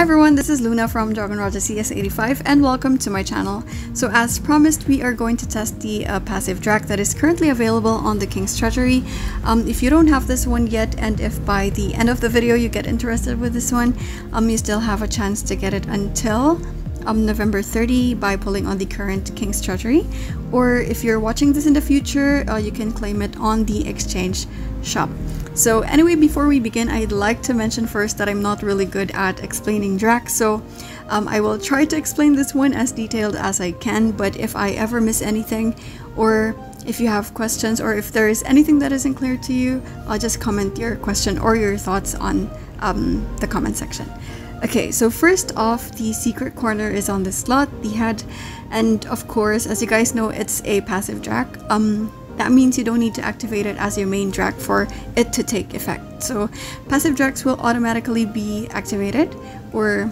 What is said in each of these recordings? Hi everyone, this is Luna from Dragon Raja SEA 85 and welcome to my channel. So as promised, we are going to test the Passive Drac that is currently available on the King's Treasury. If you don't have this one yet, and if by the end of the video you get interested with this one, you still have a chance to get it until November 30 by pulling on the current King's Treasury. Or if you're watching this in the future, you can claim it on the exchange shop. So anyway, before we begin, I'd like to mention first that I'm not really good at explaining Drac, so I will try to explain this one as detailed as I can, but if I ever miss anything, or if you have questions, or if there is anything that isn't clear to you, I'll just comment your question or your thoughts on the comment section. Okay, so first off, the Secret Corner is on this slot, the head, and of course, as you guys know, it's a passive Drac. That means you don't need to activate it as your main Drac for it to take effect. So passive Dracs will automatically be activated or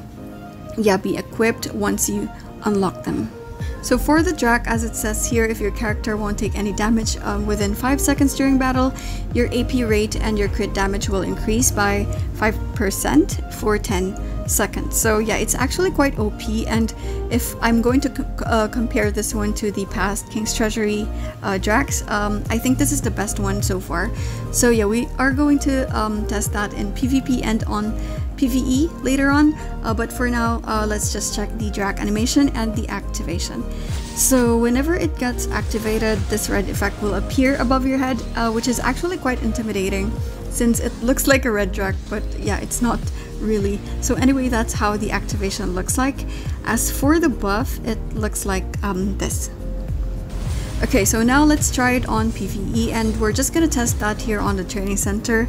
be equipped once you unlock them. So for the Drac, as it says here, if your character won't take any damage within 5 seconds during battle, your AP rate and your crit damage will increase by 5% for 10 seconds. So yeah, it's actually quite OP, and if I'm going to compare this one to the past King's Treasury Dracs, I think this is the best one so far. So yeah, we are going to test that in PvP and on PVE later on, but for now, let's just check the Drac animation and the activation. So whenever it gets activated, this red effect will appear above your head, which is actually quite intimidating since it looks like a red Drac, but yeah, it's not really. So anyway, that's how the activation looks like. As for the buff, it looks like this. Okay, so now let's try it on PVE, and we're just gonna test that here on the training center,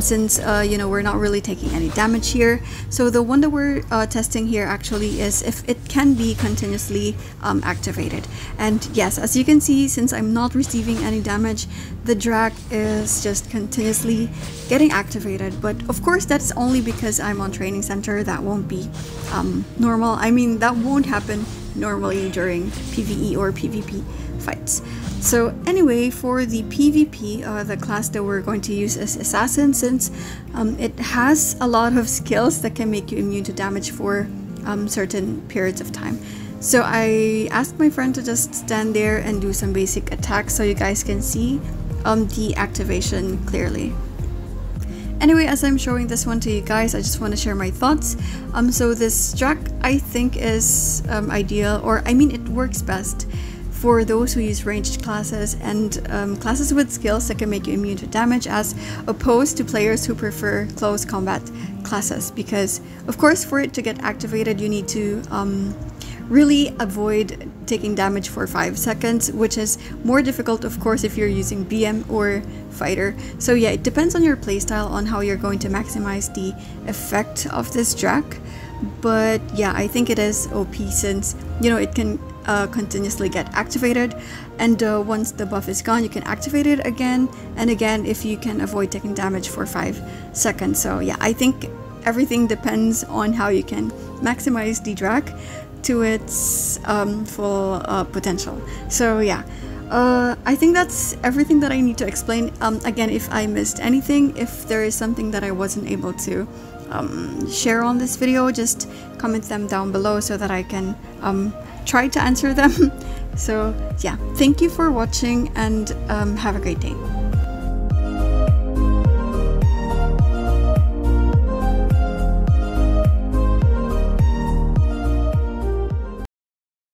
since you know, we're not really taking any damage here. So the one that we're testing here actually is if it can be continuously activated. And yes, as you can see, since I'm not receiving any damage, the Drac is just continuously getting activated. But of course, that's only because I'm on training center. That won't be normal. I mean, that won't happen normally during PVE or PvP fights. So anyway, for the PvP, the class that we're going to use is Assassin, since it has a lot of skills that can make you immune to damage for certain periods of time. So I asked my friend to just stand there and do some basic attacks so you guys can see the activation clearly. Anyway, as I'm showing this one to you guys, I just want to share my thoughts. So this Drac, I think, is ideal, or I mean, it works best for those who use ranged classes and classes with skills that can make you immune to damage, as opposed to players who prefer close combat classes, because of course, for it to get activated, you need to really avoid taking damage for 5 seconds, which is more difficult, of course, if you're using BM or fighter. So yeah, it depends on your playstyle on how you're going to maximize the effect of this Drac. But yeah, I think it is OP since, you know, it can continuously get activated, and once the buff is gone, you can activate it again and again if you can avoid taking damage for 5 seconds. So yeah, I think everything depends on how you can maximize the Drac to its full potential. So yeah, I think that's everything that I need to explain. Again, if I missed anything, if there is something that I wasn't able to share on this video, just comment them down below so that I can try to answer them. So yeah, thank you for watching, and have a great day.